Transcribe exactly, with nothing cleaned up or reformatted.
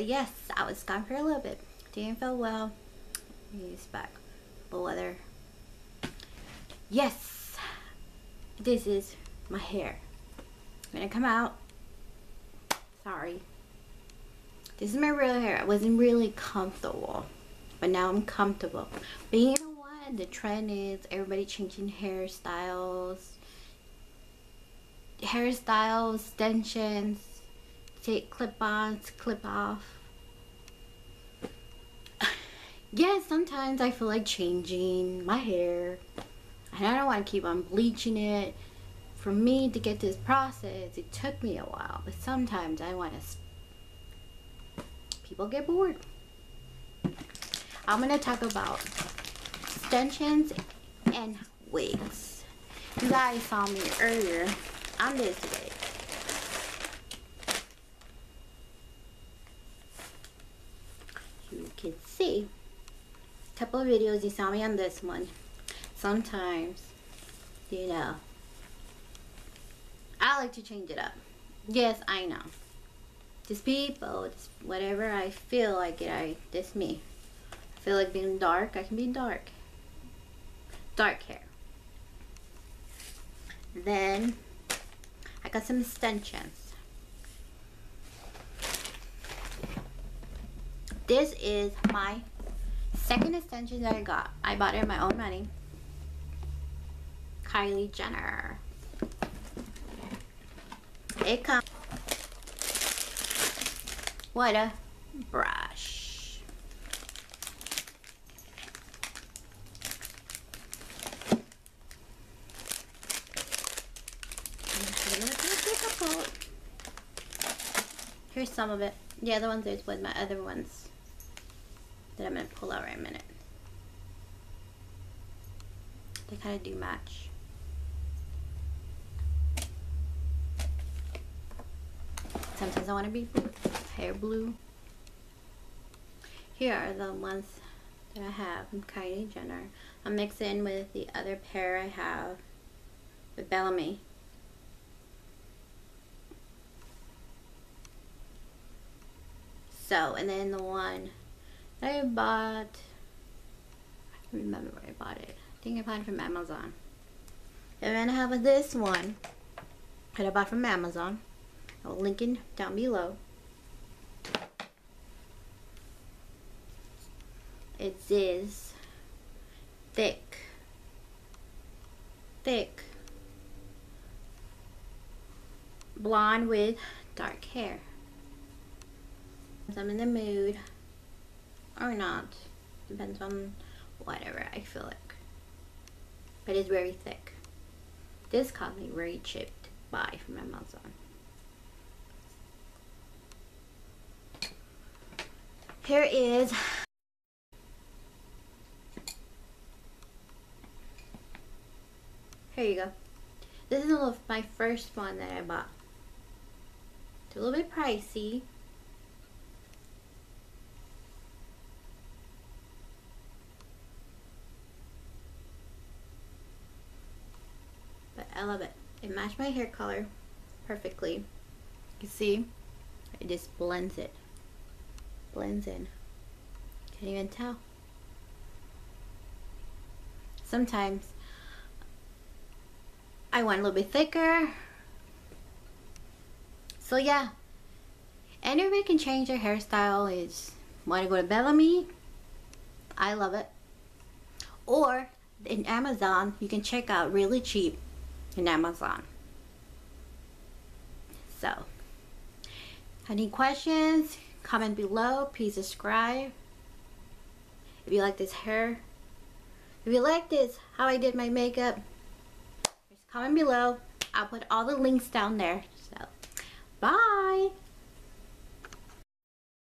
said, yes, I was gone for a little bit. Didn't feel well. He's back. The weather. Yes, this is my hair. I'm gonna come out. Sorry. This is my real hair. I wasn't really comfortable, but now I'm comfortable. But you know what? The trend is everybody changing hairstyles. Hairstyles, extensions, take clip-ons, clip-off. Yeah, sometimes I feel like changing my hair. And I don't want to keep on bleaching it. For me to get this process, it took me a while. But sometimes I want to... People get bored. I'm going to talk about extensions and wigs. You guys saw me earlier. I'm this today. You can see. Couple of videos you saw me on this one. Sometimes, you know, I like to change it up. Yes, I know. Just people, just whatever I feel like it, I, this me. I feel like being dark, I can be dark. Dark hair. Then, I got some extensions. This is my second extension that I got. I bought it with my own money. Kylie Jenner. It comes. What a brush. Here's some of it. The other ones is with my other ones. That I'm going to pull out right in a minute. They kind of do match. Sometimes I want to be blue, hair blue. Here are the ones that I have from Kylie Jenner. I'll mix it in with the other pair I have with Bellami. So, and then the one I bought, I don't remember where I bought it. I think I bought it from Amazon. And then I have this one that I bought from Amazon. I will link it down below. It is thick, thick, blonde with dark hair. I'm in the mood. Or not, depends on whatever I feel like, but it's very thick. This cost me very cheap to buy from Amazon. Here is here you go. This is of my first one that I bought. It's a little bit pricey. I love it. It matched my hair color perfectly. You see, it just blends it. Blends in. Can't even tell. Sometimes I want a little bit thicker. So yeah, anybody can change their hairstyle. Is want to go to Bellami? I love it. Or in Amazon, you can check out really cheap. In Amazon. So, any questions? Comment below. Please subscribe. If you like this hair, if you like this, how I did my makeup, just comment below. I'll put all the links down there. So, bye.